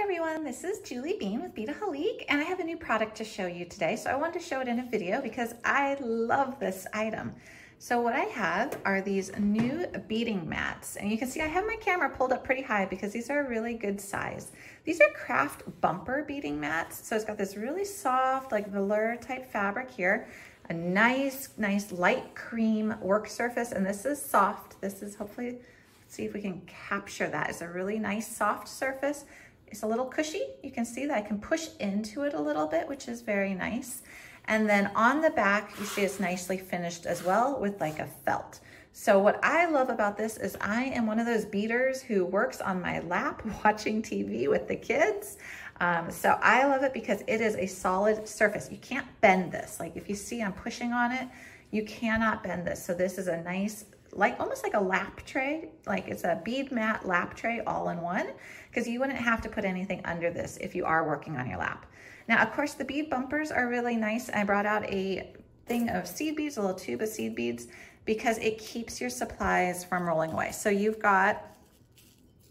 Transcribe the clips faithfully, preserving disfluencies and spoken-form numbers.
Hi everyone, this is Julie Bean with Beadaholique, and I have a new product to show you today. So I wanted to show it in a video because I love this item. So what I have are these new beading mats, and you can see I have my camera pulled up pretty high because these are a really good size. These are Craft Bumper beading mats. So it's got this really soft, like velour type fabric here, a nice, nice light cream work surface, and this is soft. This is hopefully, let's see if we can capture that. It's a really nice soft surface. It's a little cushy. You can see that I can push into it a little bit, which is very nice. And then on the back, you see it's nicely finished as well with like a felt. So what I love about this is I am one of those beaders who works on my lap watching T V with the kids. Um, so I love it because it is a solid surface. You can't bend this. Like if you see I'm pushing on it, you cannot bend this. So this is a nice, like almost like a lap tray, like it's a bead mat lap tray all in one, because you wouldn't have to put anything under this if you are working on your lap. Now, of course, the bead bumpers are really nice. I brought out a thing of seed beads, a little tube of seed beads, because it keeps your supplies from rolling away. So you've got,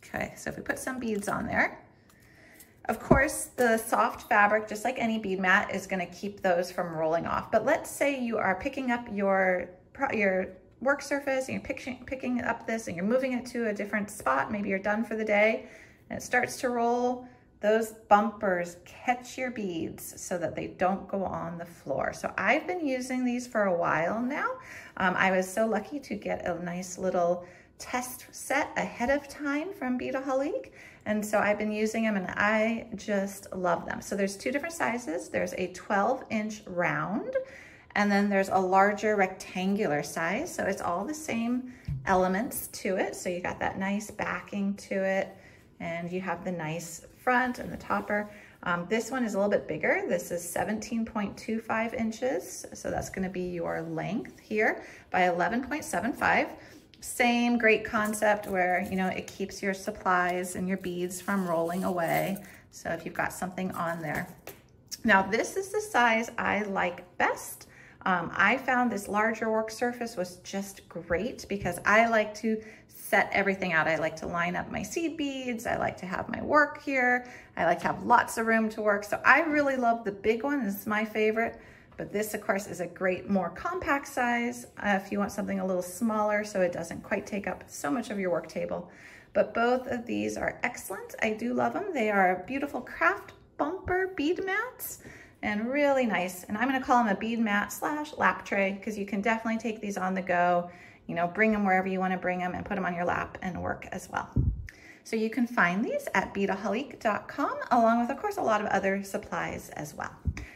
okay, so if we put some beads on there, of course, the soft fabric, just like any bead mat, is gonna keep those from rolling off. But let's say you are picking up your, your, work surface and you're picking, picking up this and you're moving it to a different spot. Maybe you're done for the day and it starts to roll. Those bumpers catch your beads so that they don't go on the floor. So I've been using these for a while now. Um, I was so lucky to get a nice little test set ahead of time from Beadaholique. And so I've been using them and I just love them. So there's two different sizes. There's a twelve inch round, and then there's a larger rectangular size. So it's all the same elements to it. So you got that nice backing to it, and you have the nice front and the topper. Um, this one is a little bit bigger. This is seventeen point two five inches. So that's gonna be your length here by eleven point seven five. Same great concept where, you know, it keeps your supplies and your beads from rolling away. So if you've got something on there. Now this is the size I like best. Um, I found this larger work surface was just great because I like to set everything out. I like to line up my seed beads. I like to have my work here. I like to have lots of room to work. So I really love the big one. This is my favorite, but this of course is a great, more compact size uh, if you want something a little smaller so it doesn't quite take up so much of your work table. But both of these are excellent. I do love them. They are beautiful Craft Bumper bead mats. And really nice. And I'm gonna call them a bead mat slash lap tray because you can definitely take these on the go, you know, bring them wherever you wanna bring them and put them on your lap and work as well. So you can find these at beadaholique dot com along with, of course, a lot of other supplies as well.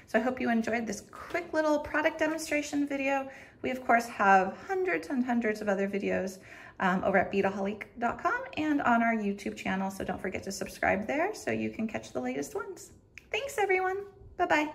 So I hope you enjoyed this quick little product demonstration video. We, of course, have hundreds and hundreds of other videos um, over at beadaholique dot com and on our YouTube channel. So don't forget to subscribe there so you can catch the latest ones. Thanks, everyone. Bye-bye.